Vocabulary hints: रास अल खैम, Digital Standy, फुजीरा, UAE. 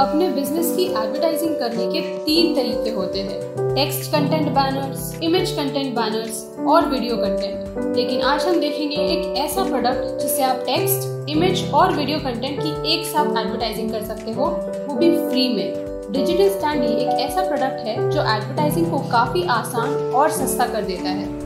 अपने बिजनेस की एडवर्टाइजिंग करने के 3 तरीके होते हैं, text content banners, image content banners और वीडियो कंटेंट। लेकिन आज हम देखेंगे एक ऐसा प्रोडक्ट जिसे आप टेक्स्ट, इमेज और वीडियो कंटेंट की एक साथ एडवर्टाइजिंग कर सकते हो, वो भी फ्री में। डिजिटल स्टैंडी एक ऐसा प्रोडक्ट है जो एडवर्टाइजिंग को काफी आसान और सस्ता कर देता है।